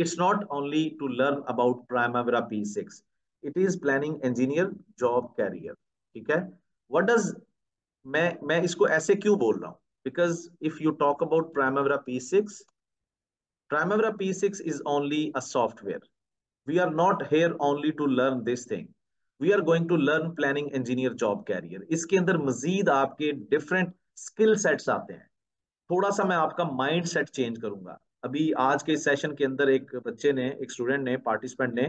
it's not only to learn about Primavera P6. It is planning engineer job career. ठीक है? What does मैं इसको ऐसे क्यों बोल रहा हूँ? Because if you talk about Primavera P6 is only a software. We are not here only to learn this thing. We are going to learn planning engineer job career. इसके अंदर मजीद आपके different skill sets आते हैं. थोड़ा सा मैं आपका mind set change करूंगा. अभी आज के सेशन के अंदर एक पार्टिसिपेंट ने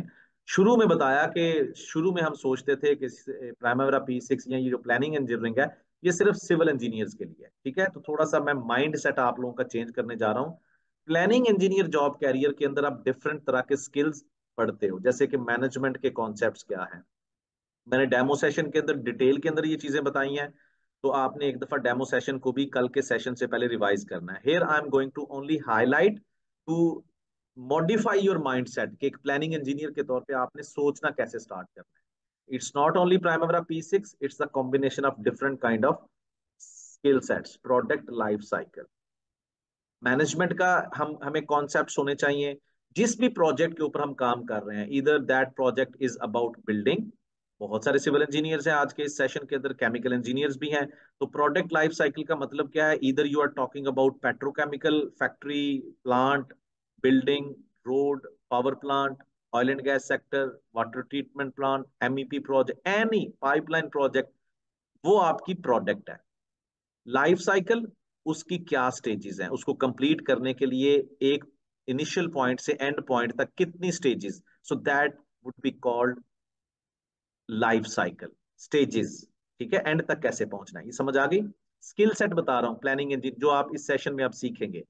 शुरू में बताया कि शुरू में हम सोचते थे कि प्राइमवेरा P6 या ये जो प्लानिंग इंजीनियरिंग है ये सिर्फ सिविल इंजीनियर्स के लिए है. ठीक है, तो थोड़ा सा मैं माइंड सेट आप लोगों का चेंज करने जा रहा हूँ. प्लानिंग इंजीनियर जॉब कैरियर के अंदर आप डिफरेंट तरह के स्किल्स पढ़ते हो, जैसे कि मैनेजमेंट के कॉन्सेप्ट्स क्या हैं. मैंने डेमो सेशन के अंदर डिटेल के अंदर ये चीजें बताई हैं, तो आपने एक दफा डेमो सेशन को भी कल के सेशन से पहले रिवाइज करना है. Here I am going to only highlight to modify your mindset कि एक प्लानिंग इंजीनियर के तौर पे आपने सोचना कैसे स्टार्ट करना है. It's not only Primavera P6, it's a combination of different kind of skill sets. Product life cycle management का हमें कॉन्सेप्ट होने चाहिए जिस भी प्रोजेक्ट के ऊपर हम काम कर रहे हैं. इधर that project is about building. बहुत सारे सिविल इंजीनियर्स हैं आज के इस सेशन के अंदर, केमिकल इंजीनियर्स भी हैं. तो प्रोडक्ट लाइफ साइकिल का मतलब क्या है? इधर you are talking about petrochemical factory, plant, building, road, power plant, oil and gas sector, water treatment plant, MEP project, any pipeline project, वो आपकी प्रोडक्ट है. लाइफ साइकिल उसकी क्या स्टेजेस हैं, उसको कंप्लीट करने के लिए एक इनिशियल पॉइंट से एंड पॉइंट तक कितनी stages, so that would be called life cycle stages. ठीक है, एंड तक कैसे पहुंचना है ये समझ आ गई. स्किल सेट बता रहा हूँ प्लानिंग इंजीनियर जो आप इस सेशन में आप सीखेंगे.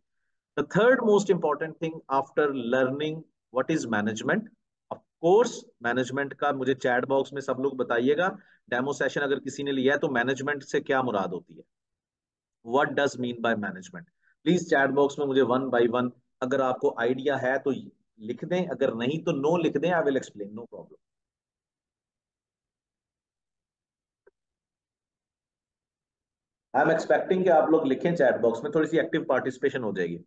The third most important thing after learning what is management. Of course management का मुझे चैट बॉक्स में सब लोग बताइएगा. डेमो सेशन अगर किसी ने लिया है तो मैनेजमेंट से क्या मुराद होती है, what does mean by management. Please chat box में मुझे 1 by 1 अगर आपको आइडिया है तो लिख दें, अगर नहीं तो नो लिख दें. I will explain, no problem. I am expecting कि आप लोग लिखें चैट बॉक्स में, थोड़ी सी एक्टिव पार्टिसिपेशन हो जाएगी.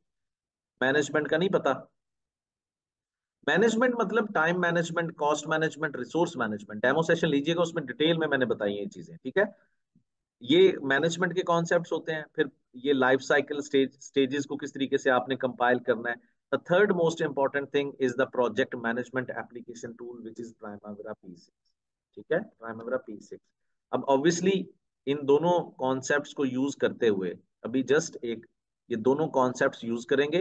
मैनेजमेंट का नहीं पता, मैनेजमेंट मतलब time management, cost management, resource management. Demo session लीजिएगा, उसमें डिटेल में मैंने बताई ये चीजें. ठीक है, ये मैनेजमेंट के कॉन्सेप्ट्स होते हैं. फिर ये लाइफ साइकिल स्टेजेस को किस तरीके से आपने कंपाइल करना है. The third most important thing is the project management application tool which is Primavera P6. ठीक है, प्राइमवेरा P6. अब ऑब्वियसली इन दोनों कॉन्सेप्ट्स को यूज करते हुए अभी जस्ट एक ये दोनों कॉन्सेप्ट्स यूज करेंगे.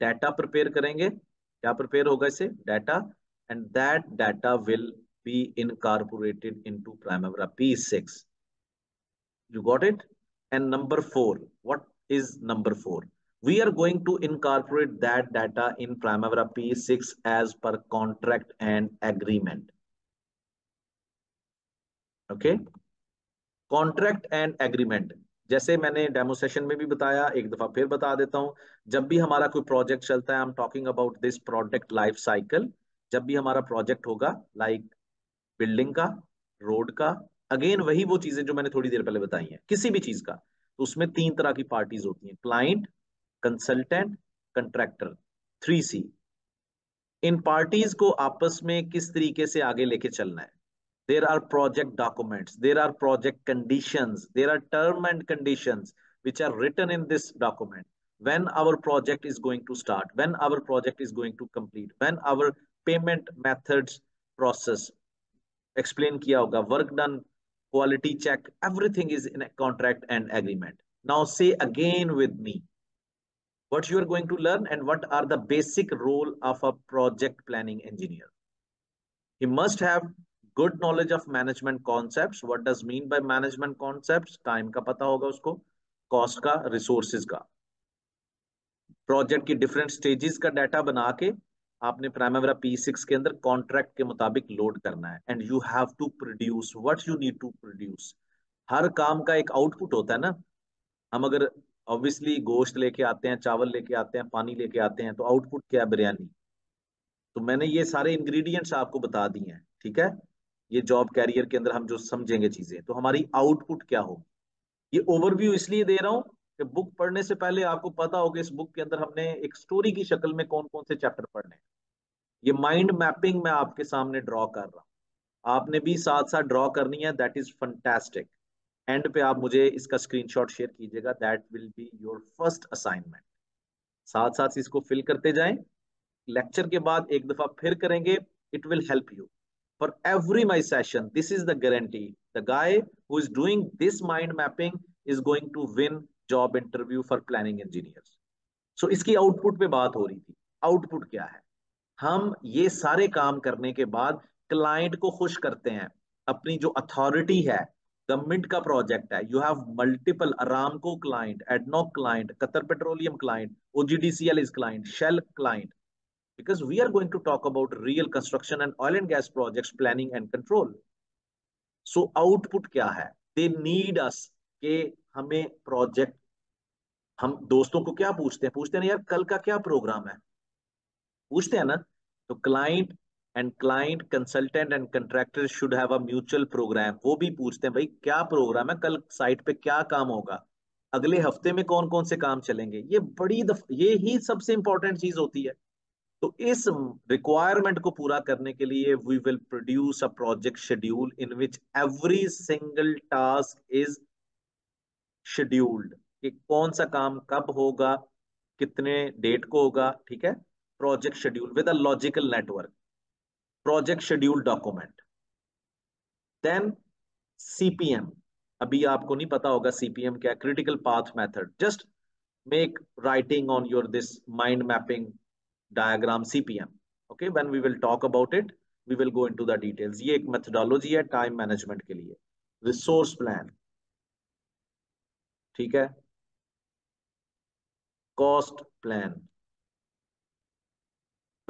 डाटा प्रिपेयर करेंगे, क्या प्रिपेयर होगा इससे, data, and that data will be incorporated into Primavera P6. You got it. And number 4, what is number 4? We are going to incorporate that data in Primavera P6 as per contract and agreement. Okay, contract and agreement, जैसे मैंने demo session में भी बताया, एक दफा फिर बता देता हूँ. जब भी हमारा कोई प्रोजेक्ट चलता है, I am talking about this product life cycle. जब भी हमारा प्रोजेक्ट होगा लाइक बिल्डिंग का, रोड का, अगेन वही वो चीजें जो मैंने थोड़ी देर पहले बताई हैं, किसी भी चीज का, तो उसमें 3 तरह की पार्टीज होती हैं, क्लाइंट, कंसल्टेंट, कंट्रैक्टर, 3C. इन पार्टीज को आपस में किस तरीके से आगे लेके चलना है. There are project documents, there are project conditions, there are term and conditions which are written in this document. When our project is going to start, when our project is going to complete, when our payment methods process, explain kiya hoga, work done, quality check, everything is in a contract and agreement. Now say again with me, what you are going to learn and what are the basic role of a project planning engineer. He must have good knowledge of management concepts. What does mean by management concepts? Time का पता होगा उसको, cost का, resources का, project की different stages का data बना के आपने प्राइमवेरा P6 के अंदर contract के मुताबिक load करना है. And you have to produce what you need to produce. हर काम का एक output होता है ना. हम अगर obviously गोश्त लेके आते हैं, चावल लेके आते हैं, पानी लेके आते हैं, तो output क्या है, बिरयानी. तो मैंने ये सारे ingredients आपको बता दिए हैं. ठीक है, ये जॉब कैरियर के अंदर हम जो समझेंगे चीजें, तो हमारी आउटपुट क्या होगी. ये ओवरव्यू इसलिए दे रहा हूं कि बुक पढ़ने से पहले आपको पता होगा इस बुक के अंदर हमने एक स्टोरी की शक्ल में कौन कौन से चैप्टर पढ़ने हैं. ये माइंड मैपिंग मैं आपके सामने ड्रॉ कर रहा हूँ, आपने भी साथ साथ ड्रॉ करनी है। That is fantastic. एंड पे आप मुझे इसका स्क्रीनशॉट शेयर कीजिएगा, that will be your first assignment. साथ साथ इसको फिल करते जाएं, लेक्चर के बाद एक दफा फिर करेंगे, it will help you for every my session. This is the guarantee, the guy who is doing this mind mapping is going to win job interview for planning engineers. So इसकी output पे बात हो रही थी। Output क्या है? हम ये सारे काम करने के बाद क्लाइंट को खुश करते हैं, अपनी जो अथॉरिटी है, गवर्नमेंट का प्रोजेक्ट है, you have multiple, Aramco client, ADNOC client, Qatar Petroleum client, OGDCL is client, Shell client, because we are going to talk about real construction and oil and gas projects planning and control. So output क्या है? They need us के हमें project, हम दोस्तों को क्या पूछते हैं? पूछते हैं यार कल का क्या प्रोग्राम है, पूछते हैं ना। तो client and client, consultant and contractor should have a mutual program. वो भी पूछते हैं भाई क्या प्रोग्राम है, कल साइट पे क्या काम होगा, अगले हफ्ते में कौन कौन से काम चलेंगे। ये बड़ी ये ही सबसे इंपॉर्टेंट चीज होती है। तो इस रिक्वायरमेंट को पूरा करने के लिए we will produce a project schedule in which every single task is scheduled, कि कौन सा काम कब होगा, कितने डेट को होगा। ठीक है, project schedule with a logical network, project schedule document. Then CPM, अभी आपको नहीं पता होगा CPM क्या, critical path method. Just make writing on your this mind mapping diagram CPM, okay, when we will talk about it we will go into the details। ये एक methodology है time management के लिए। रिसोर्स प्लान, ठीक है, cost plan,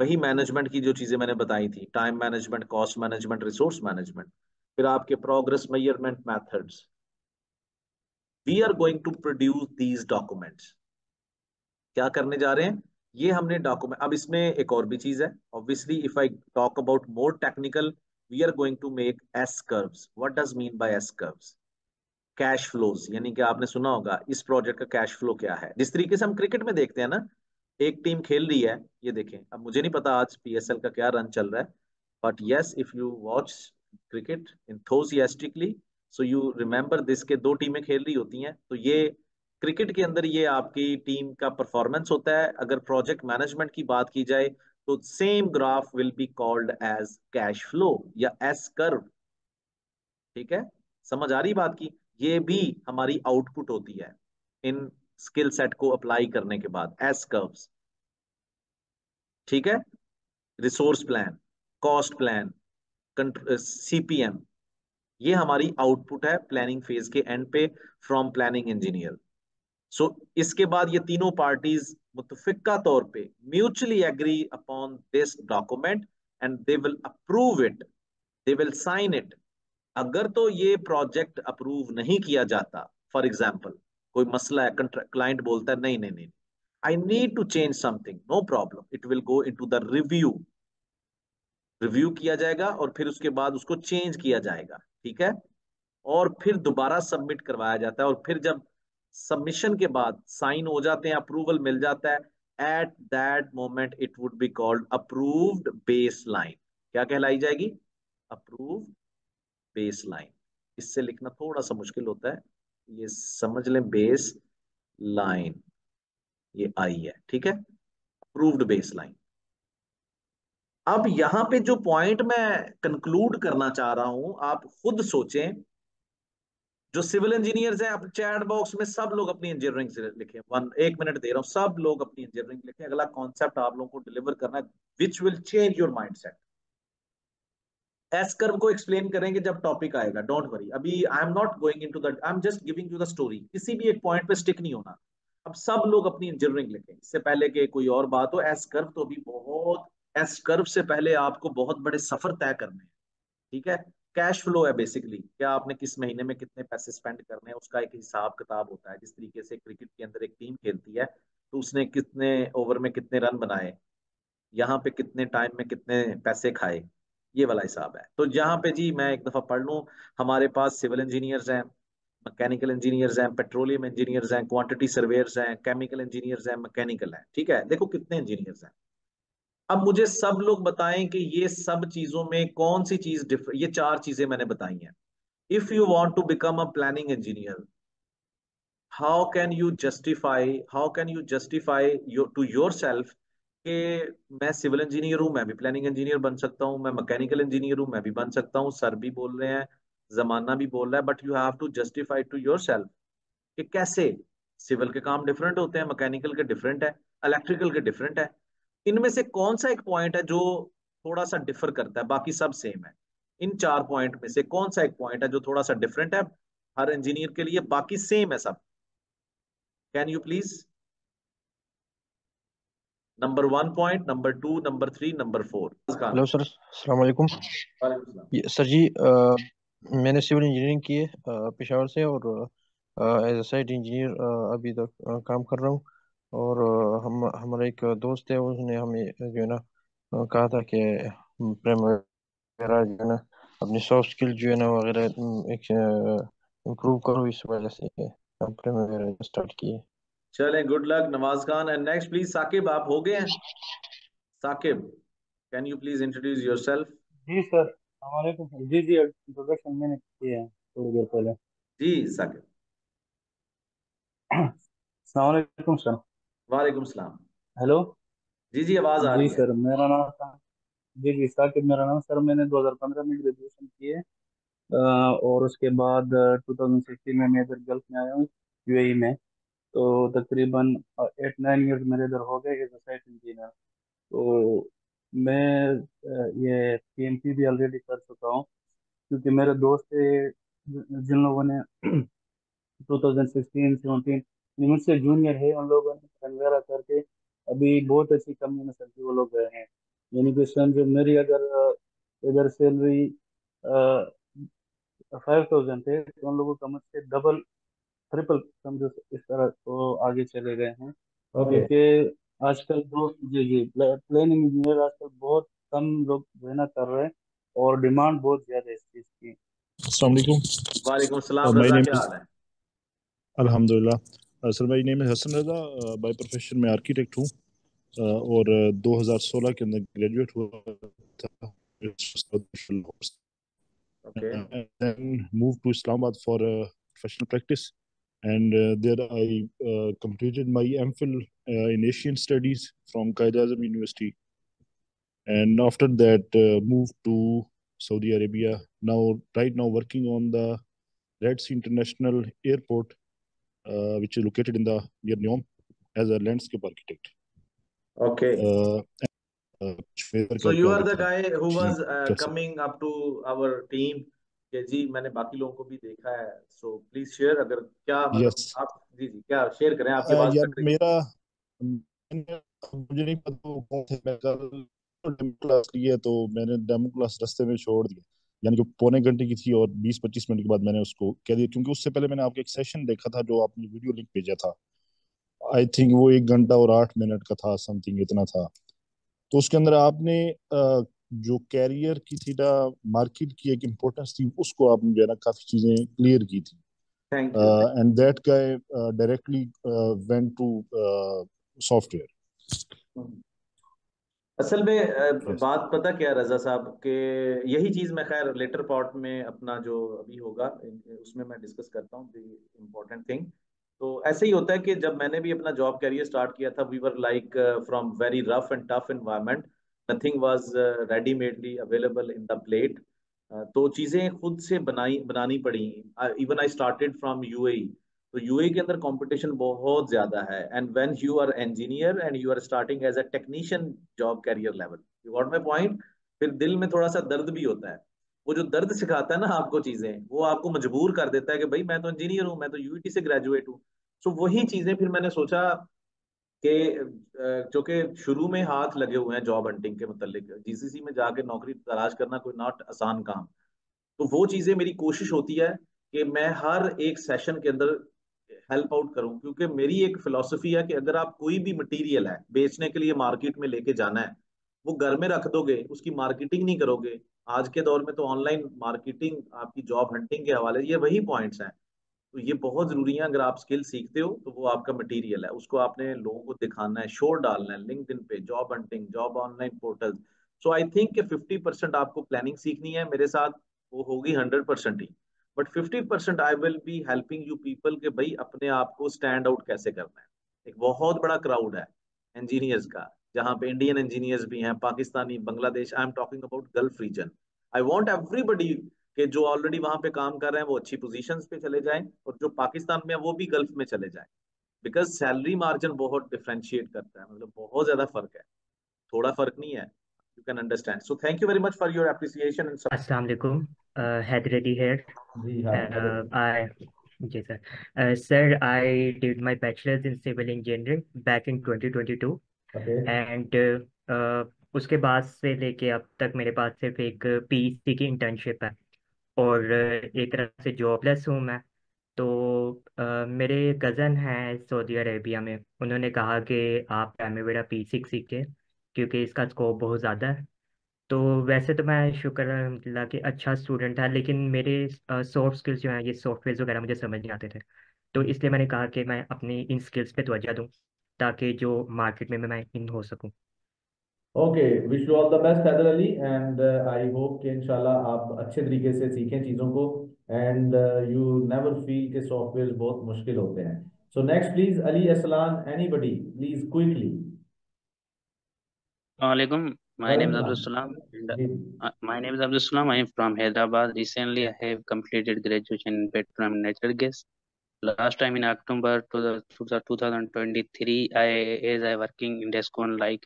वही management की जो चीजें मैंने बताई थी, time management, cost management, resource management. फिर आपके progress measurement methods. We are going to produce these documents. क्या करने जा रहे हैं ये हमने डॉक्यूमेंट। अब इसमें एक और भी चीज है, obviously if I talk about more technical, we are going to make S curves. What does mean by S curves? Cash flows, यानी कि आपने सुना होगा इस प्रोजेक्ट का कैश फ्लो क्या है। जिस तरीके से हम क्रिकेट में देखते हैं ना, एक टीम खेल रही है, ये देखें, अब मुझे नहीं पता आज PSL का क्या रन चल रहा है, but yes if you watch cricket enthusiastically so you remember this के दो टीमें खेल रही होती हैं। तो ये क्रिकेट के अंदर ये आपकी टीम का परफॉर्मेंस होता है। अगर प्रोजेक्ट मैनेजमेंट की बात की जाए तो same graph will be called as cash flow या एस कर्व। ठीक है, समझ आ रही बात की? ये भी हमारी आउटपुट होती है इन स्किल सेट को अप्लाई करने के बाद, एस कर्व्स। ठीक है, resource plan, cost plan, CPM, ये हमारी आउटपुट है प्लानिंग फेज के एंड पे फ्रॉम प्लानिंग इंजीनियर। सो इसके बाद ये तीनों पार्टीज मुतफिका तौर पे mutually agree upon this document and they will approve it, they will sign it. अगर तो ये प्रोजेक्ट अप्रूव नहीं किया जाता, फॉर एग्जाम्पल कोई मसला है, क्लाइंट बोलता है नहीं I need to change something, no problem, it will go into the review. Review किया जाएगा और फिर उसके बाद उसको चेंज किया जाएगा। ठीक है, और फिर दोबारा सबमिट करवाया जाता है, और फिर जब सबमिशन के बाद साइन हो जाते हैं, अप्रूवल मिल जाता है, at that moment it would be called approved baseline. क्या कहलाई जाएगी? Approved baseline. इससे लिखना थोड़ा सा मुश्किल होता है, ये समझ लें बेस लाइन, ये आई है। ठीक है, अप्रूव्ड बेसलाइन। अब यहां पे जो पॉइंट मैं कंक्लूड करना चाह रहा हूं, आप खुद सोचें, जो सिविल इंजीनियर्स हैं, आप चैट बॉक्स में सब लोग अपनी इंजीनियरिंग लिखें। 1 मिनट दे रहा हूं, सब लोग अपनी इंजीनियरिंग लिखें। अगला कॉन्सेप्ट आप लोगों को डिलीवर करना है which will change your mindset. S curve को एक्सप्लेन करेंगे जब टॉपिक आएगा, डोंट वरी। अभी I am not going into that, I am just giving you the story. किसी भी एक पॉइंट पे स्टिक नहीं होना। अब सब लोग अपनी इंजीनियरिंग लिखें, इससे पहले कि कोई और बात हो। एस कर्व तो भी बहुत, एस कर्व से पहले आपको बहुत बड़े सफर तय करने हैं। ठीक है, कैश फ्लो है बेसिकली, क्या आपने किस महीने में कितने पैसे स्पेंड करने हैं, उसका एक हिसाब किताब होता है। जिस तरीके से क्रिकेट के अंदर एक टीम खेलती है, तो उसने कितने ओवर में कितने रन बनाए, यहाँ पे कितने टाइम में कितने पैसे खाए, ये वाला हिसाब है। तो यहाँ पे जी मैं एक दफा पढ़ लूँ, हमारे पास सिविल इंजीनियर्स हैं, मैकेनिकल इंजीनियर्स हैं, पेट्रोलियम इंजीनियर्स हैं, क्वान्टिटी सर्वेयर्स हैं, केमिकल इंजीनियर्स हैं, मैकेनिकल हैं। ठीक है, देखो कितने इंजीनियर्स हैं। अब मुझे सब लोग बताएं कि ये सब चीजों में कौन सी चीज डिफरेंट, ये चार चीजें मैंने बताई हैं। If you want to become a planning engineer, how can you justify to yourself कि मैं सिविल इंजीनियर हूं, मैं भी प्लानिंग इंजीनियर बन सकता हूं, मैं मैकेनिकल इंजीनियर हूं, मैं भी बन सकता हूं, सर भी बोल रहे हैं, जमाना भी बोल रहा है, but you have to justify to yourself कि कैसे सिविल के काम डिफरेंट होते हैं, मैकेनिकल के डिफरेंट है, इलेक्ट्रिकल के डिफरेंट है, इनमें से कौन सा एक पॉइंट है जो थोड़ा सा डिफर करता है, बाकी सब सेम है। इन चार पॉइंट में से कौन सा एक पॉइंट है जो थोड़ा सा डिफरेंट है हर इंजीनियर के लिए, बाकी सेम है सब। Can you please? Number 1 point, number 2, number 3, number 4। Hello sir, अस्सलाम वालेकुम। सर जी मैंने सिविल इंजीनियरिंग की है पेशावर से, और एज ए साइट इंजीनियर अभी तक काम कर रहा हूँ। और हमारा एक दोस्त है, उसने हमें जो है ना कहा था कि प्रेम वगैरह जो है ना अपनी सॉफ्ट स्किल जो है ना वगैरह इम्प्रूव करो, इस वजह से प्रेम वगैरह स्टार्ट किए। चलें, good luck Nawaz Khan. And next please Saqib, आप हो गए हैं? Saqib, can you please introduce yourself? जी सर, अस्सलाम वालेकुम। जी जी, इंट्रोडक्शन मैंने किया है थोड़ी देर पहले। जी साकिब, अस्सलाम वालेकुम सर। वालेकुम सलाम। हेलो जी जी, आवाज आ रही है? जी सर, मेरा नाम जी जी साकिब, मेरा नाम सर। मैंने 2015 में ग्रेजुएशन की है और उसके बाद 2016 में इधर गल्फ में आया हूँ, यूएई में। तो तकरीबन 8-9 ईयर्स मेरे इधर हो गए एज ए साइट इंजीनियर। तो मैं ये पीएमपी भी ऑलरेडी कर चुका हूँ, क्योंकि मेरे दोस्त जिन लोगों ने 2016-17 मुझसे जूनियर है, उन लोगों ने वगैरह करके अभी बहुत अच्छी कंपनी में सब्जी वो लोग गए हैं। यानी कि जो मेरी अगर इधर सैलरी 5000 है, तो उन लोगों का मुझसे डबल ट्रिपल समझो इस तरह तो आगे चले गए हैं। क्योंकि आजकल प्लानिंग इंजीनियर आजकल बहुत कम लोग मेहनत कर रहे हैं और डिमांड बहुत ज्यादा है इस चीज की। वालेकुम, अल्हम्दुलिल्लाह। सर मेरा नेम है हसन रज़ा, बाय प्रोफेशन में आर्किटेक्ट हूँ और 2016 के अंदर ग्रेजुएट हुआ था। Then move to Islamabad for professional practice and there I completed my MPhil in Asian studies from Quaid Azam University and after that move to Saudi Arabia. Now right now working on the Red Sea International Airport, which is located in the near Neom, as a landscape architect. Okay. So you are the guy who was coming up to our team. कि जी मैंने बाकी लोगों को भी देखा है, so please share अगर क्या आप जी क्या share करें आपके पास। यार मेरा मुझे नहीं पता, मैं डेमो क्लास लिया तो मैंने डेमो क्लास रास्ते में छोड़ दिया, यानी कि पौने घंटे की थी और 20-25 मिनट के बाद मैंने उसको कह दिया, क्योंकि उससे पहले मैंने आपका एक सेशन देखा था जो आपने वीडियो लिंक भेजा था। आई थिंक वो 1 घंटा और 8 मिनट का था, समथिंग इतना था। तो उसके अंदर आपने जो कैरियर की थी ना, मार्केट की एक इम्पोर्टेंस थी, उसको आपने जो है ना काफी चीजें क्लियर की थी। And that guy directly went to software. असल में बात पता क्या रजा साहब के, यही चीज मैं खैर लेटर पार्ट में अपना जो अभी होगा उसमें मैं डिस्कस करता हूँ द इम्पोर्टेंट थिंग। तो ऐसे ही होता है कि जब मैंने भी अपना जॉब कैरियर स्टार्ट किया था, we were like from very rough and tough environment, nothing was readymadely available in the plate. तो चीजें खुद से बनानी पड़ी। Even I started from UAE, तो यूएई के अंदर कंपटीशन बहुत ज्यादा है। And when you are engineer and you are starting as a technician job career level, you got my point, फिर दिल में थोड़ा सा दर्द भी होता है। वो जो दर्द सिखाता है ना आपको चीजें, वो आपको मजबूर कर देता है कि भाई मैं तो इंजीनियर हूँ, मैं तो यूईटी से ग्रेजुएट हूँ। सो वही चीजें फिर मैंने सोचा कि जो कि शुरू में हाथ लगे हुए हैं जॉब हंटिंग के मतलब, जीसीसी में जाके नौकरी तलाश करना कोई नॉट आसान काम। तो वो चीजें मेरी कोशिश होती है कि मैं हर एक सेशन के अंदर हेल्प आउट करूं, क्योंकि मेरी एक फिलॉसफी है कि अगर आप कोई भी मटेरियल है बेचने के लिए मार्केट में लेके जाना है, वो घर में रख दोगे, उसकी मार्केटिंग नहीं करोगे, आज के दौर में तो ऑनलाइन मार्केटिंग आपकी जॉब हंटिंग के हवाले, ये वही पॉइंट्स हैं। तो ये बहुत जरूरी है। अगर आप स्किल सीखते हो तो वो आपका मटेरियल है, उसको आपने लोगों को दिखाना है, शोर डालना है, लिंक्डइन पे, job hunting, job online portal. So I think कि 50% आपको प्लानिंग सीखनी है, मेरे साथ वो होगी 100% ही, but 50% I will be helping you people के भाई अपने आप को स्टैंड आउट कैसे करना है। एक बहुत बड़ा क्राउड है इंजीनियर्स का, जहाँ पे इंडियन इंजीनियर्स भी हैं, Pakistani, Bangladesh. I am talking about Gulf region. I want everybody के जो ऑलरेडी वहाँ पे काम कर रहे हैं वो अच्छी पोजीशंस पे चले जाएं, और जो पाकिस्तान में है वो भी गल्फ में चले जाएं, बिकॉज सैलरी मार्जिन बहुत डिफ्रेंशिएट करता है, मतलब बहुत ज्यादा फर्क है, थोड़ा फर्क नहीं है। You can understand. So thank you very much for your appreciation and support. अस्सलाम वालेकुम, हैदर अली हियर। जी हां जी sir. Sir, I did my bachelors in civil engineering back in 2022 and उसके बाद से लेके अब तक मेरे पास सिर्फ एक पीसी की इंटर्नशिप है और एक तरह से जॉबलेस हूँ मैं। तो मेरे कज़न हैं सऊदी अरेबिया में, उन्होंने कहा कि आप प्राइमेवेरा P6 सीखें क्योंकि इसका स्कोप बहुत ज़्यादा है। तो वैसे तो मैं शुक्र अल्हम्दुलिल्लाह कि अच्छा स्टूडेंट था, लेकिन मेरे सॉफ्ट स्किल्स जो हैं, ये सॉफ्टवेयर वगैरह मुझे समझ नहीं आते थे, तो इसलिए मैंने कहा कि मैं अपनी इन स्किल्स पे तवज्जो दूँ ताकि जो मार्केट में मैं इन हो सकूँ। Okay, wish you all the best Haider Ali, and I hope कि इंशाल्लाह आप अच्छे तरीके से सीखें चीज़ों को, एंड यू नेवर फील के सॉफ्टवेयर बहुत मुश्किल होते हैं। So next please Ali Aslan, anybody please quickly. वालेकुम, my name is Abdul Salam, I am from Hyderabad. Recently I have completed graduation in petroleum and natural gas. Last time in October 2023 I working in Descon like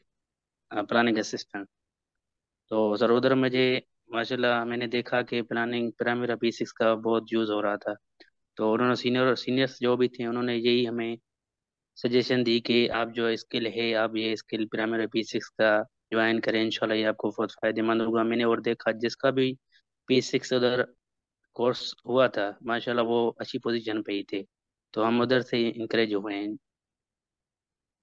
planning assistant. तो sir उधर मुझे माशाल्लाह मैंने देखा कि planning primary P6 का बहुत use हो रहा था, तो उन्होंने सीनियर्स जो भी थे उन्होंने यही हमें सजेशन दी कि आप जो स्किल है आप ये स्किल प्राइमरी P6 का ज्वाइन करें, इंशाल्लाह ये आपको बहुत फ़ायदेमंद होगा। मैंने और देखा जिसका भी P6 उधर कोर्स हुआ था माशाल्लाह वो अच्छी पोजीशन पे ही थे, तो हम उधर से इंकरेज हुए हैं।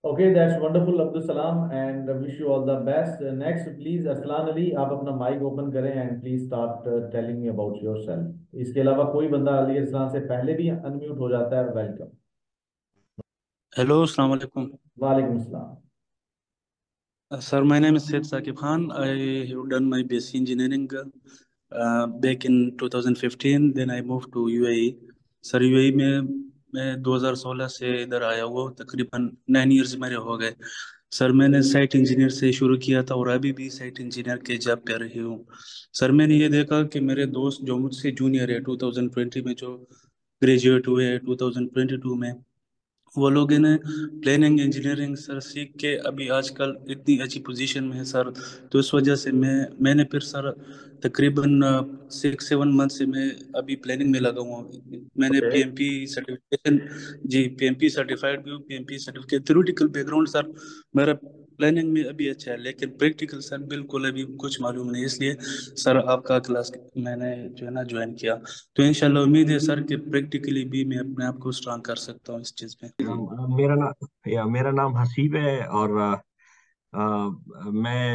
Okay, that's wonderful, Abdul Salam, and wish you all the best. Next, please, Aslan Ali, आप अपना mic open करें and please start telling me about yourself. इसके अलावा कोई बंदा अली असलान से पहले भी unmute हो जाता है, welcome. Hello, Assalamu alaikum. Walaikum assalam. Sir, my name is Syed Saqib Khan. I have done my BSc Engineering back in 2015. Then I moved to UAE. Sir, UAE में मैं 2016 से इधर आया हुआ हूँ, तकरीबन 9 years मेरे हो गए। सर मैंने साइट इंजीनियर से शुरू किया था और अभी भी साइट इंजीनियर के जॉब पे रही हूँ। सर मैंने ये देखा कि मेरे दोस्त जो मुझसे जूनियर है 2020 में जो ग्रेजुएट हुए हैं 2022 में, वो लोग ने प्लानिंग इंजीनियरिंग सर सीख के अभी आजकल इतनी अच्छी पोजीशन में है सर। तो इस वजह से मैंने फिर सर तकरीबन 6-7 month से मैं अभी प्लानिंग में लगा हुआ। मैंने पीएमपी सर्टिफाइड भी हूँ, PMP certificate. Theoretical background sir मेरा प्लानिंग में अभी अच्छा है, लेकिन प्रैक्टिकल सर बिल्कुल अभी कुछ मालूम नहीं, इसलिए सर आपका क्लास मैंने जो है ना ज्वाइन किया। तो इंशाल्लाह उम्मीद है सर कि प्रैक्टिकली भी मैं अपने आप को स्ट्रांग कर सकता हूँ इस चीज में। मेरा नाम हसीब है और मैं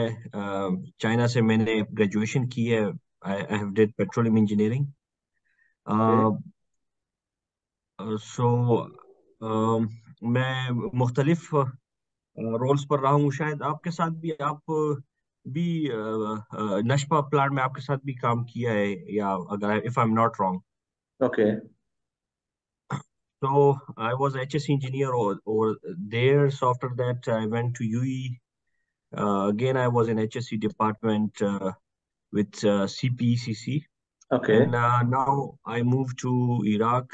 चाइना से मैंने ग्रेजुएशन की है। I have did petroleum engineering. So मैं मुख्तलिफ रोल्स पर रहा हूँ, शायद आपके साथ भी, आप भी नशपा प्लांट में आपके साथ भी काम किया है, या अगर if I am not wrong. Okay, तो आई वाज एचएस इंजीनियर और there, so after that I went to UAE again. I was in HSC department with CPECC. Okay, and now I moved to Iraq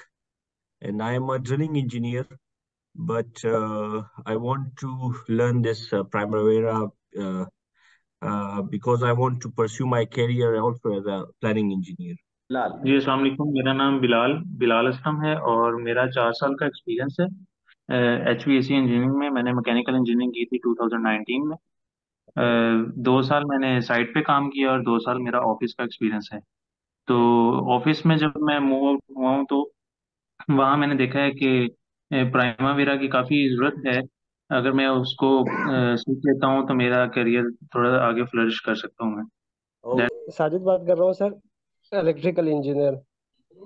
and I am a drilling engineer, but I want to learn this Primavera because I want to pursue my career also as a planning engineer. Bilal ji, assalam alaikum, मेरा नाम बिलाल असलम है और मेरा 4 साल का experience है HVAC engineering में। मैंने मैकेनिकल इंजीनियरिंग की थी 2019 में। 2 साल मैंने साइट पे काम किया और 2 साल मेरा ऑफिस का एक्सपीरियंस है। तो ऑफिस में जब मैं मूव आउट हुआ हूँ तो वहाँ मैंने देखा है कि प्राइमावेरा की काफ़ी ज़रूरत है। अगर मैं उसको सीख लेता हूँ तो मेरा करियर थोड़ा आगे फ्लरिश कर सकता हूँ मैं। साजिद बात कर रहा हूँ सर, इलेक्ट्रिकल इंजीनियर।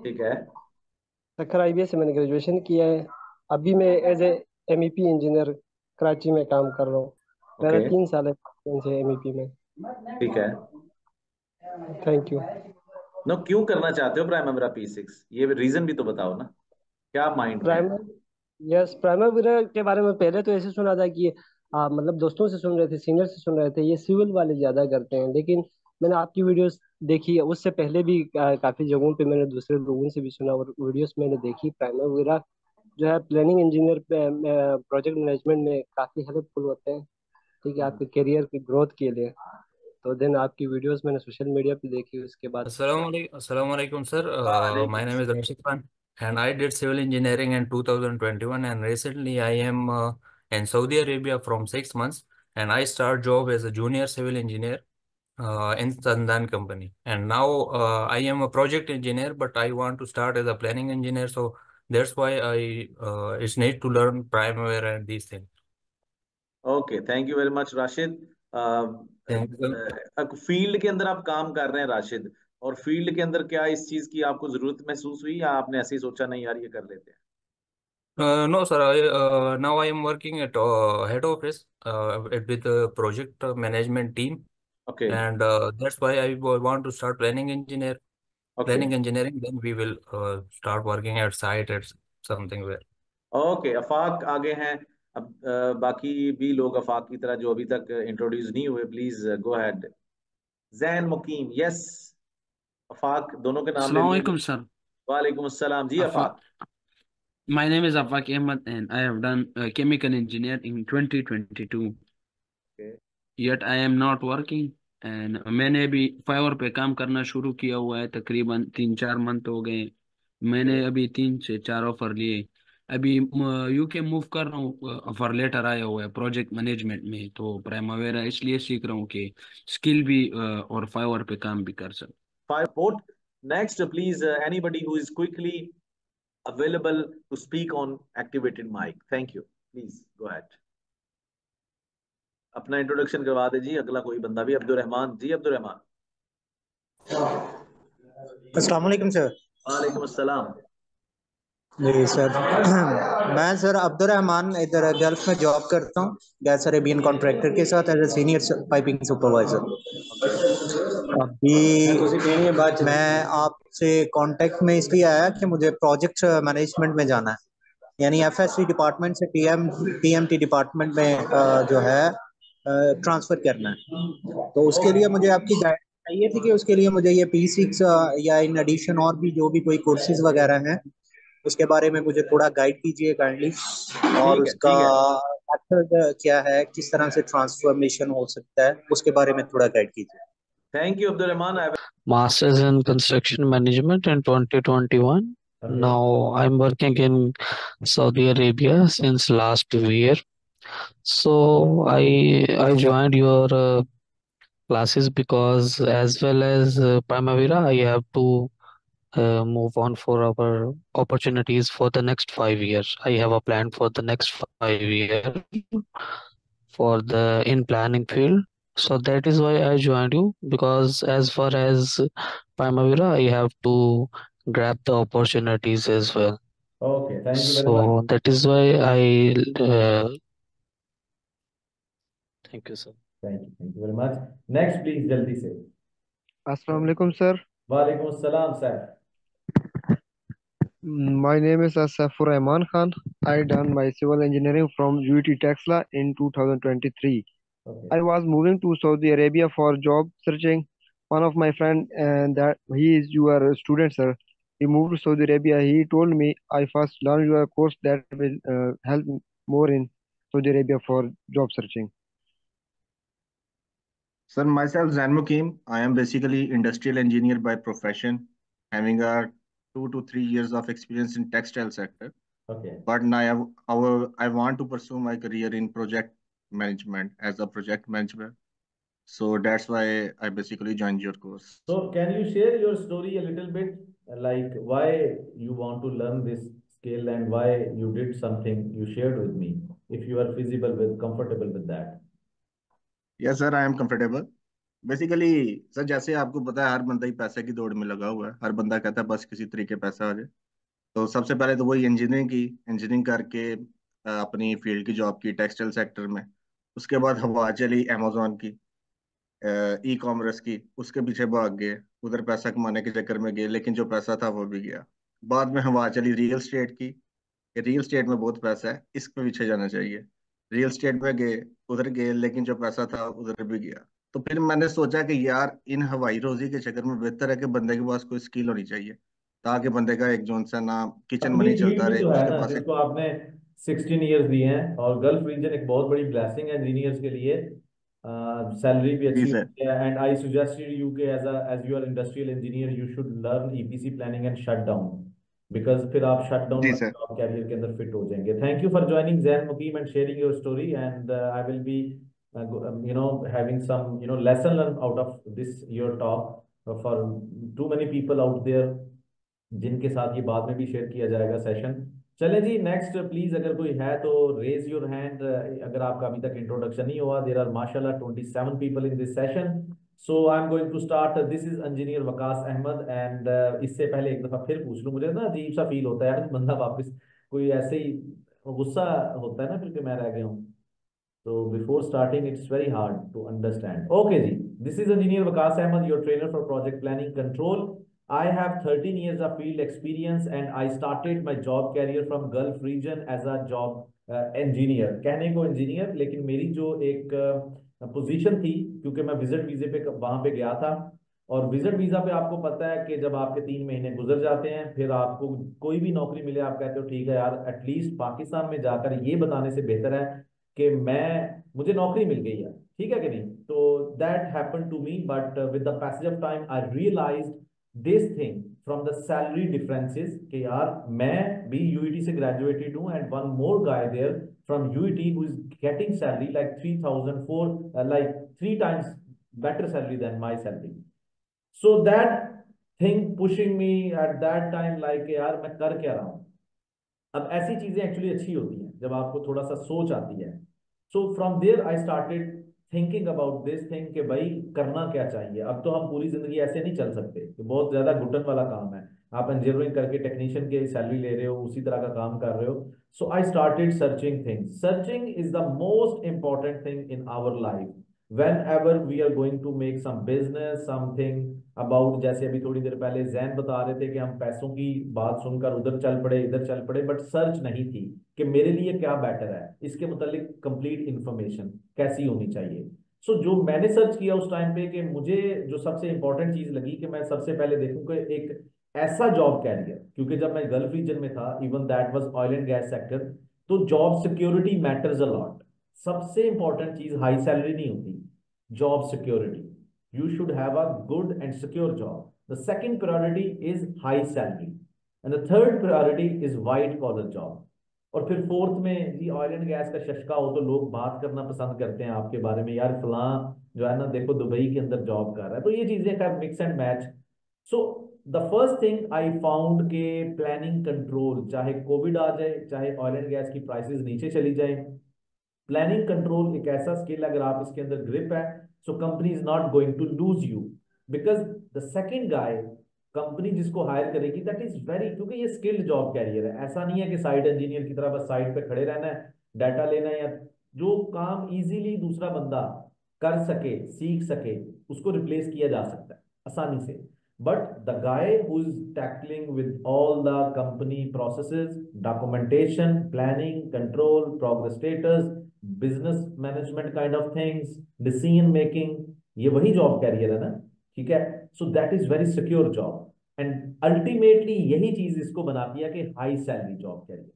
ठीक है, सखर IBA से मैंने ग्रेजुएशन किया है। अभी मैं as a MEP engineer Karachi में काम कर रहा हूँ। मेरा 3 साल एक्सपीरियंस है MEP में। ठीक है, थैंक यू। नो, क्यों करना चाहते हो प्राइम मेरा P6? ये रीजन भी तो बताओ ना, क्या माइंड प्राइम? यस, प्राइमरी के बारे में पहले तो ऐसे सुना था कि मतलब दोस्तों से सुन रहे थे, सीनियर से सुन रहे थे, ये सिविल वाले ज्यादा करते हैं। लेकिन मैंने आपकी वीडियोस देखी, उससे पहले भी काफी जगहों पे मैंने दूसरे लोगों से भी सुना और वीडियोस मैंने देखी। प्राइमरी जो है प्लानिंग इंजीनियर प्रोजेक्ट मैनेजमेंट में काफी हेल्पफुल होते हैं, ठीक है, आपके करियर की ग्रोथ के लिए। तो देन आपकी वीडियोस मैंने सोशल मीडिया पे देखी। उसके बाद अस्सलाम वालेकुम sir, my name is Rashid Khan and I did civil engineering in 2021, and recently I am in Saudi Arabia from 6 months, and I start job as a junior civil engineer in Sandan company. And now I am a project engineer, but I want to start as a planning engineer. So that's why I it's need to learn Primavera and these things. Okay, thank you very much, Rashid. Field के अंदर आप काम कर रहे हैं राशिद, और field के अंदर क्या इस चीज की आपको जरूरत महसूस हुई या आपने ऐसे ही सोचा नहीं यार ये कर लेते हैं? No sir, now I am working at head office with project management team. Okay, and that's why I want to start planning engineer, planning engineering, then we will start working at site at something where. Okay, Afaq आगे हैं। अब बाकी भी लोग अफाक की तरह जो अभी तक इंट्रोड्यूस नहीं हुए, please go ahead. Zain Muqeem, yes, Afaq, दोनों के नाम ले लीजिए। वालेकुम सर। वालेकुम सलाम जी, Afaq. My name is Afaq Ahmed and I have done chemical engineering in 2022. Okay. Yet I am not working and मैंने भी फाइवर पे काम करना शुरू किया हुआ है, तकरीबन 3-4 मंथ हो गए। मैंने अभी 3 से 4 ऑफर लिए। अभी UK मूव कर रहा हूँ, ऑफर लेटर आया हुआ है प्रोजेक्ट मैनेजमेंट में, तो प्राइमावेरा इसलिए सीख रहा हूँ कि स्किल भी और फाइवर पे काम भी कर सकूँ। Fireboat. Next, please, anybody who is quickly available to speak on activated mic. Thank you. Please go ahead. अपना इंट्रोडक्शन करवा दे जी, अगला कोई बंदा भी। अब्दुर्रहमान जी, अब्दुर्रहमान। अस्सलाम वालेकुम सर। वालेकुम अस्सलाम जी सर। मैं सर अब्दुर्रहमान इधर गल्फ में जॉब करता हूँ, गैस अरेबियन कॉन्ट्रैक्टर के साथ as a senior piping supervisor. अभी मैं आपसे कांटेक्ट में इसलिए आया कि मुझे प्रोजेक्ट मैनेजमेंट में जाना है, यानी FSC डिपार्टमेंट से TMT डिपार्टमेंट में जो है ट्रांसफर करना है। तो उसके लिए मुझे आपकी गाइड चाहिए थी कि उसके लिए मुझे ये P6 या इन एडिशन और भी जो भी कोई कोर्सेज वगैरह हैं उसके बारे में मुझे थोड़ा गाइड कीजिए काइंडली, और उसका मेथड क्या है, किस तरह से ट्रांसफॉर्मेशन हो सकता है, उसके बारे में थोड़ा गाइड कीजिए। Thank you, Abdurrahman. I have Masters in Construction Management in 2021. Okay. Now I'm working in Saudi Arabia since last year. So I joined your classes because as well as Primavera, I have to move on for our opportunities for the next 5 years. I have a plan for the next 5 years for the in planning field. So that is why I joined you, because as far as Primavera, I have to grab the opportunities as well. Okay, thank you very much. So that is why I thank you, sir. Thank you very much. Next, please, jaldi se. Assalamualaikum, sir. Waalaikum salam, sir. My name is Asafur Rahman Khan. I done my civil engineering from UT Texla in 2023. Okay. I was moving to Saudi Arabia for job searching. One of my friend, and that he is your student, sir. He moved to Saudi Arabia. He told me I first learn your course that will help more in Saudi Arabia for job searching. Sir, myself Zain Mukim. I am basically industrial engineer by profession, having a 2 to 3 years of experience in textile sector. Okay. But now I want to pursue my career in project management as a project manager, so that's why I basically joined your course. So can you share your story a little bit, like why you want to learn this skill and why you did something you shared with me, if you are feasible with, comfortable with that? Yes sir, I am comfortable. Basically sir, जैसे आपको पता है हर बंदा ही पैसे की दौड़ में लगा हुआ है, हर बंदा कहता है बस किसी तरीके पैसा आ जाए, तो सबसे पहले तो वही इंजीनियरिंग की, इंजीनियरिंग करके अपनी फील्ड की जॉब की टेक्सटाइल सेक्टर में। उसके बाद हवा चली अमेजोन की, ई कॉमर्स की, उसके पीछे भाग गए, उधर पैसा कमाने के चक्कर में गए, लेकिन जो पैसा था वो भी गया। बाद में हवा चली रियल स्टेट की, रियल स्टेट में बहुत पैसा है, इस पे पीछे जाना चाहिए। रियल स्टेट में गए, उधर गए, लेकिन जो पैसा था उधर भी गया। तो फिर मैंने सोचा कि यार इन हवाई रोजी के चक्कर में बेहतर है कि बंदे के पास कोई स्किल होनी चाहिए, ताकि बंदे का एक जोन सा ना किचन मनी चलता रहे उसके पास। तो आपने 16 इयर्स दिए हैं और गल्फ रीजन एक बहुत बड़ी ब्लेसिंग है इंजीनियर्स के लिए, सैलरी भी अच्छी है। एंड आई सजेस्टेड यू के as you are industrial engineer you should learn EPC planning and shutdown, because फिर आप शटडाउन आप कैरियर के अंदर फिट हो जाएंगे। Thank you for joining Zain Muqeem and sharing your story, and I will be having some lesson learned out of this your talk for too many people out there, जिनके साथ ये बाद में भी शेयर किया जाएगा सेशन। चले जी नेक्स्ट, प्लीज अगर कोई है तो रेज योर हैंड अगर आपका अभी तक इंट्रोडक्शन नहीं हुआ। देयर आर माशाल्लाह 27 people in this session, so I'm going to start. This is engineer Waqas Ahmad, and इससे पहले एक दफा फिर पूछ लूँ, मुझे ना अजीब सा फील होता है, बंदा वापस कोई ऐसे ही गुस्सा होता है ना फिर कि मैं रह गया हूँ, so before starting it's very hard to understand. Okay ji, this is engineer Waqas Ahmed, your trainer for project planning control. I have 13 years of field experience and I started my job career from Gulf region as a job engineer. कहने को engineer, लेकिन मेरी जो एक position थी, क्योंकि मैं visit visa पे वहाँ पे गया था, और visit visa पे आपको पता है कि जब आपके 3 महीने गुजर जाते हैं फिर आपको कोई भी नौकरी मिले आप कहते हो ठीक है यार एटलीस्ट पाकिस्तान में जाकर ये बताने से बेहतर है कि मुझे नौकरी मिल गई है, ठीक है कि नहीं। तो that happen to me, but with the passage of time I realized this thing from the salary differences कि यार मैं भी यूईटी से ग्रेजुएटेड हूँ and one more guy there from UET who is getting salary like 3 times better salary than my salary. So that thing pushing me at that time like यार मैं कर क्या रहा हूँ। अब ऐसी चीजें एक्चुअली अच्छी होती हैं जब आपको थोड़ा सा सोच आती है। So from there I started thinking about this thing कि भाई करना क्या चाहिए। अब तो हम पूरी जिंदगी ऐसे नहीं चल सकते, बहुत ज्यादा घुटन वाला काम है। आप इंजीनियरिंग करके टेक्नीशियन की सैलरी ले रहे हो, उसी तरह का काम कर रहे हो। So I started searching things. Searching is the most important thing in our life whenever we are going to make some business something about. जैसे अभी थोड़ी देर पहले जैन बता रहे थे कि हम पैसों की बात सुनकर उधर चल पड़े इधर चल पड़े, बट सर्च नहीं थी कि मेरे लिए क्या बेटर है, इसके मुतालिक कंप्लीट इंफॉर्मेशन कैसी होनी चाहिए। सो जो मैंने सर्च किया उस टाइम पे कि मुझे जो सबसे इंपॉर्टेंट चीज लगी कि मैं सबसे पहले देखूं कि एक ऐसा जॉब कैरियर, क्योंकि जब मैं गल्फ रीजन में था even that was oil and gas sector, तो job security matters a lot. सबसे इंपॉर्टेंट चीज हाई सैलरी नहीं होती, job security. You should have a good and secure job. The second priority is high salary, and the third priority is white collar job. और फिर fourth में जी oil and gas का शशका हो तो लोग बात करना पसंद करते हैं आपके बारे में, यार फलां जो है ना देखो दुबई के अंदर जॉब कर रहा है। तो ये चीजें का mix and match. So the first thing I found के प्लानिंग कंट्रोल, चाहे कोविड आ जाए चाहे ऑयल एंड गैस की प्राइसेस नीचे चली जाए, प्लानिंग कंट्रोल एक ऐसा स्किल अगर आप इसके अंदर ग्रिप है so company is not going to lose you, because the second guy company जिसको हायर करेगी that is very, क्योंकि ये skilled job career है, ऐसा नहीं है कि साइड इंजीनियर की तरह बस साइड पे खड़े रहना है डाटा लेना है, या जो काम इजीली दूसरा बंदा कर सके सीख सके उसको रिप्लेस किया जा सकता है आसानी से, but the guy who is tackling with all the company processes, documentation, planning control, progress status, business management kind of things, decision making, ये वही जॉब कैरियर है ना, ठीक है। So that is very secure job, and ultimately यही चीज इसको बनाती है कि high salary job career.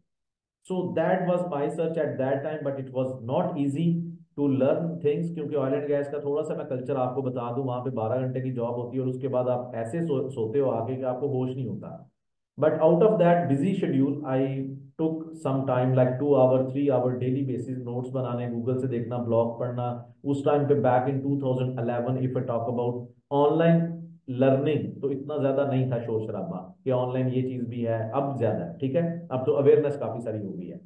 So that was my search at that time, but it was not easy to learn things, क्योंकि ऑयल एंड गैस का थोड़ा सा मैं कल्चर आपको बता दूं, वहां पे 12 घंटे की जॉब होती है और उसके बाद आप ऐसे सोते हो आगे कि आपको होश नहीं होता। But out of that busy schedule I took some time like 2-hour 3-hour daily basis notes बनाने, गूगल से देखना, ब्लॉग पढ़ना। उस टाइम पे back in 2011 if I talk about online learning, तो इतना ज्यादा नहीं था शोर शराबा कि ऑनलाइन ये चीज भी है, अब ज्यादा है, ठीक है, अब तो अवेयरनेस काफी सारी हो गई है।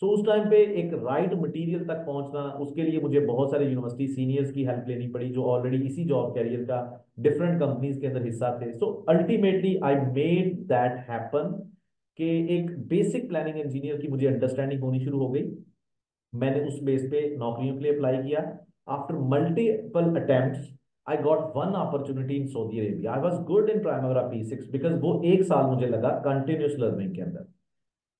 तो उस टाइम पे एक राइट मटेरियल तक पहुंचना, उसके लिए मुझे बहुत सारे यूनिवर्सिटी सीनियर्स की हेल्प लेनी पड़ी जो ऑलरेडी इसी जॉब कैरियर का डिफरेंट कंपनीज के अंदर हिस्सा थे। So ultimately I made that happen कि एक बेसिक प्लानिंग इंजीनियर की मुझे अंडरस्टैंडिंग होनी शुरू हो गई। मैंने उस बेस पे नौकरियों के लिए अप्लाई किया। After multiple attempts I got one opportunity in Saudi Arabia. I was good in Primavera P6 because वो एक साल मुझे लगा कंटिन्यूस लर्निंग के अंदर।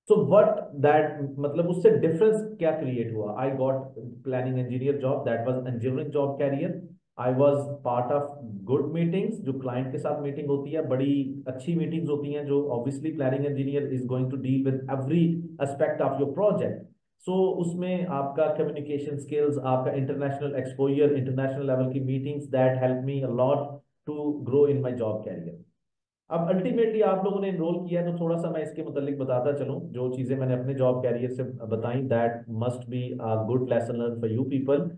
सो वट दैट मतलब उससे डिफरेंस क्या क्रिएट हुआ। I got planning engineer job, that was engineering job career. I was part of good meetings, जो क्लाइंट के साथ मीटिंग होती है, बड़ी अच्छी मीटिंग्स होती हैं, जो obviously planning engineer is going to deal with every aspect of your project. So उसमें आपका कम्युनिकेशन स्किल्स, आपका इंटरनेशनल एक्सपोजर, इंटरनेशनल लेवल की meetings, that help me a lot to grow in my job career. अब ultimately आप लोगों ने enrol किया है तो थोड़ा सा मैं इसके मतलब बताता चलूँ जो चीज़ें मैंने अपने जॉब कैरियर से बताई, that must be a good lesson learn for you people.